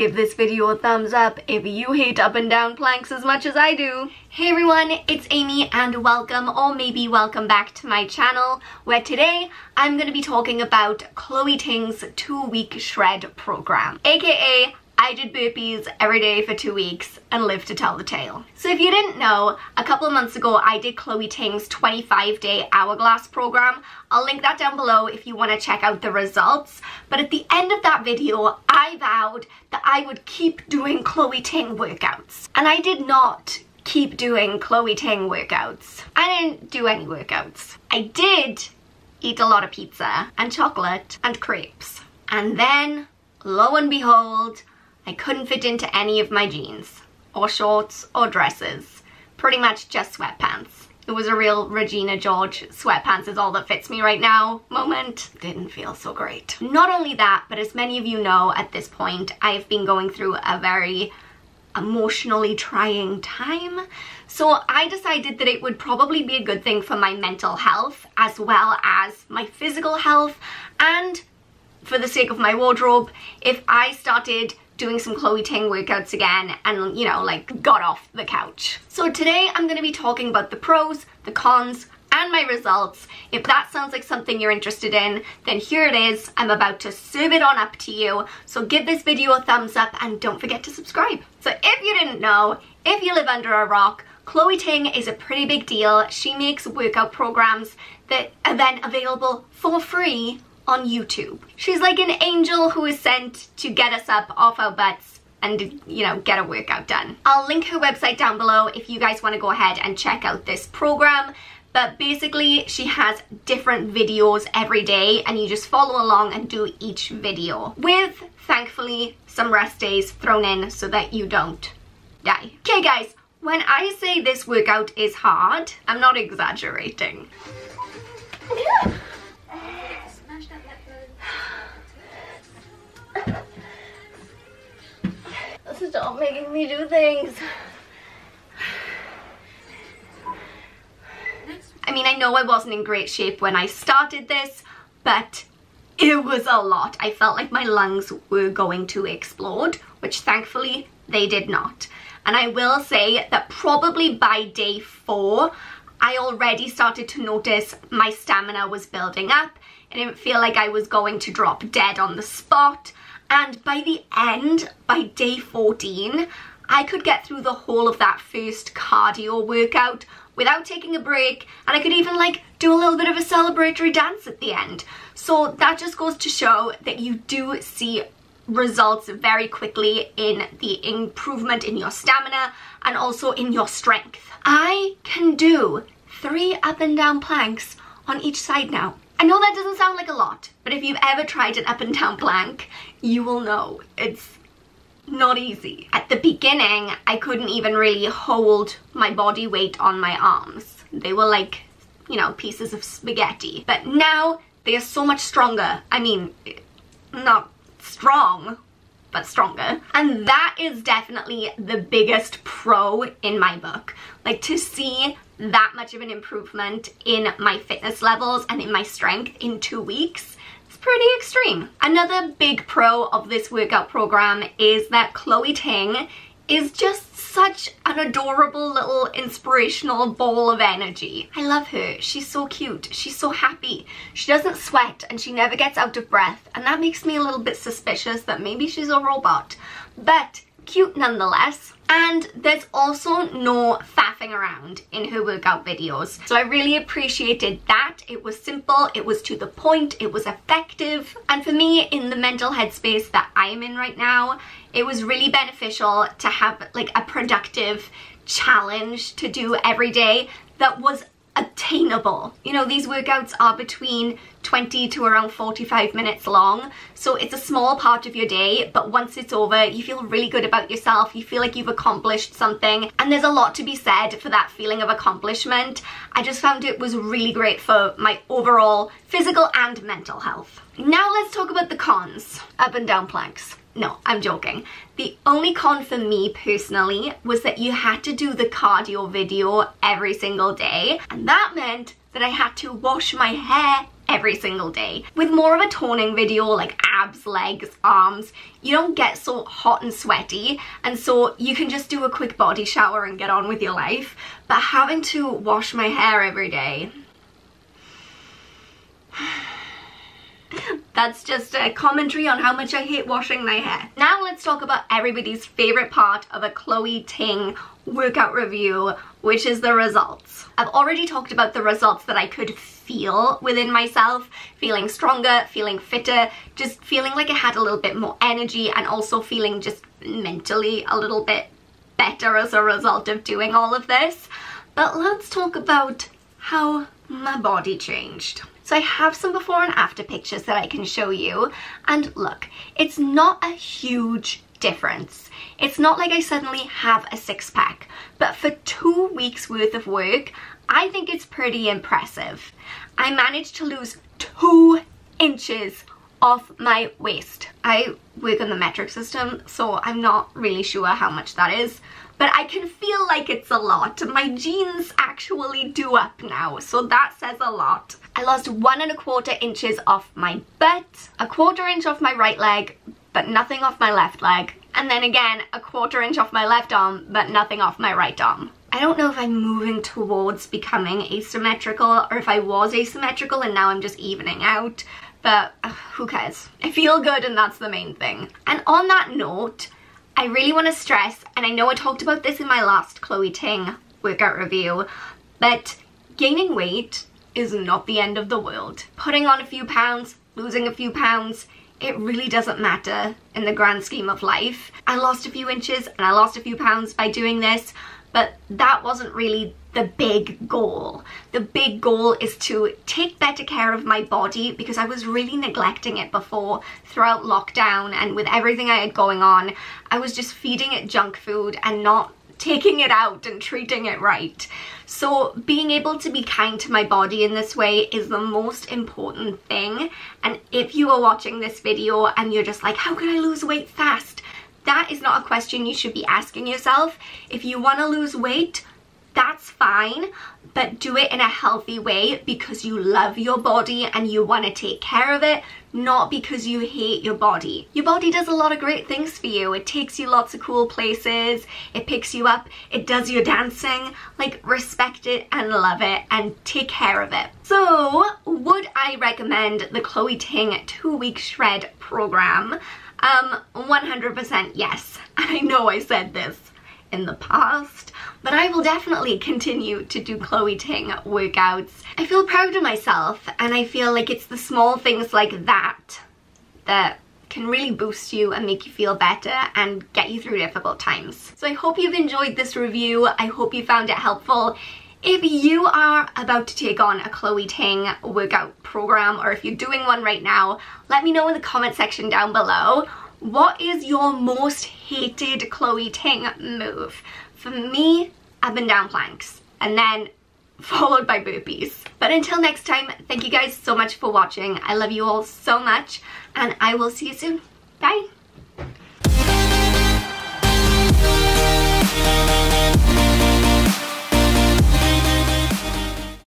Give this video a thumbs up if you hate up and down planks as much as I do. Hey everyone, it's Amy and welcome, or maybe welcome back to my channel, where today I'm going to be talking about Chloe Ting's 2-week shred program, aka I did burpees every day for 2 weeks and lived to tell the tale. So if you didn't know, a couple of months ago I did Chloe Ting's 25-day hourglass program. I'll link that down below if you want to check out the results. But at the end of that video, I vowed that I would keep doing Chloe Ting workouts. And I did not keep doing Chloe Ting workouts. I didn't do any workouts. I did eat a lot of pizza and chocolate and crepes. And then, lo and behold, I couldn't fit into any of my jeans, or shorts, or dresses. Pretty much just sweatpants. It was a real Regina George, sweatpants is all that fits me right now moment. Didn't feel so great. Not only that, but as many of you know at this point, I've been going through a very emotionally trying time. So I decided that it would probably be a good thing for my mental health, as well as my physical health, and for the sake of my wardrobe, if I started doing some Chloe Ting workouts again and, you know, like, got off the couch. So today I'm going to be talking about the pros, the cons, and my results. If that sounds like something you're interested in, then here it is. I'm about to serve it on up to you. So give this video a thumbs up and don't forget to subscribe. So if you didn't know, if you live under a rock, Chloe Ting is a pretty big deal. She makes workout programs that are then available for free on YouTube. She's like an angel who is sent to get us up off our butts and, you know, get a workout done. I'll link her website down below if you guys want to go ahead and check out this program. But basically, she has different videos every day and you just follow along and do each video with, thankfully, some rest days thrown in so that you don't die. Okay guys, when I say this workout is hard, I'm not exaggerating. Stop making me do things. I mean, I know I wasn't in great shape when I started this, but it was a lot. I felt like my lungs were going to explode, which thankfully they did not. And I will say that probably by day 4, I already started to notice my stamina was building up. I didn't feel like I was going to drop dead on the spot. And by the end, by day 14, I could get through the whole of that first cardio workout without taking a break, and I could even like do a little bit of a celebratory dance at the end. So that just goes to show that you do see results very quickly in the improvement in your stamina and also in your strength. I can do 3 up and down planks on each side now. I know that doesn't sound like a lot, but if you've ever tried an up and down plank, you will know it's not easy. At the beginning, I couldn't even really hold my body weight on my arms. They were like, you know, pieces of spaghetti. But now, they are so much stronger. I mean, not strong, but stronger. And that is definitely the biggest pro in my book. Like, to see that much of an improvement in my fitness levels and in my strength in 2 weeks, it's pretty extreme. Another big pro of this workout program is that Chloe Ting is just such an adorable little inspirational ball of energy. I love her. She's so cute. She's so happy. She doesn't sweat and she never gets out of breath, and that makes me a little bit suspicious that maybe she's a robot, but cute nonetheless. And there's also no faffing around in her workout videos. So I really appreciated that. It was simple, it was to the point, it was effective. And for me, in the mental headspace that I am in right now, it was really beneficial to have like a productive challenge to do every day that was attainable. You know, these workouts are between 20 to around 45 minutes long, so it's a small part of your day, but once it's over, you feel really good about yourself, you feel like you've accomplished something, and there's a lot to be said for that feeling of accomplishment. I just found it was really great for my overall physical and mental health. Now let's talk about the cons. Up and down planks. No, I'm joking. The only con for me personally was that you had to do the cardio video every single day, and that meant that I had to wash my hair every single day. With more of a toning video, like abs, legs, arms, you don't get so hot and sweaty, and so you can just do a quick body shower and get on with your life. But having to wash my hair every day, that's just a commentary on how much I hate washing my hair. Now let's talk about everybody's favorite part of a Chloe Ting workout review, which is the results. I've already talked about the results that I could feel within myself, feeling stronger, feeling fitter, just feeling like I had a little bit more energy, and also feeling just mentally a little bit better as a result of doing all of this. But let's talk about how my body changed. So I have some before and after pictures that I can show you, and look, it's not a huge difference. It's not like I suddenly have a six-pack, but for 2 weeks worth of work, I think it's pretty impressive. I managed to lose 2 inches off my waist. I work on the metric system, so I'm not really sure how much that is, but I can feel like it's a lot. My jeans actually do up now, so that says a lot. I lost 1 1/4 inches off my butt, 1/4 inch off my right leg, but nothing off my left leg, and then again 1/4 inch off my left arm, but nothing off my right arm. I don't know if I'm moving towards becoming asymmetrical, or if I was asymmetrical and now I'm just evening out, but who cares? I feel good, and that's the main thing. And on that note, I really want to stress, and I know I talked about this in my last Chloe Ting workout review, but gaining weight is not the end of the world. Putting on a few pounds, losing a few pounds, it really doesn't matter in the grand scheme of life. I lost a few inches and I lost a few pounds by doing this, but that wasn't really the big goal. The big goal is to take better care of my body, because I was really neglecting it before, throughout lockdown, and with everything I had going on, I was just feeding it junk food and not taking it out and treating it right. So being able to be kind to my body in this way is the most important thing. And if you are watching this video and you're just like, how can I lose weight fast? That is not a question you should be asking yourself. If you want to lose weight, that's fine, but do it in a healthy way, because you love your body and you want to take care of it, not because you hate your body. Your body does a lot of great things for you. It takes you lots of cool places, it picks you up, it does your dancing. Like, respect it and love it and take care of it. So, would I recommend the Chloe Ting 2-week shred program? 100% yes. I know I said this in the past, but I will definitely continue to do Chloe Ting workouts. I feel proud of myself, and I feel like it's the small things like that that can really boost you and make you feel better and get you through difficult times. So I hope you've enjoyed this review. I hope you found it helpful. If you are about to take on a Chloe Ting workout program, or if you're doing one right now, let me know in the comment section down below. What is your most hated Chloe Ting move? For me, up and down planks, and then followed by burpees. But until next time, thank you guys so much for watching. I love you all so much, and I will see you soon. Bye!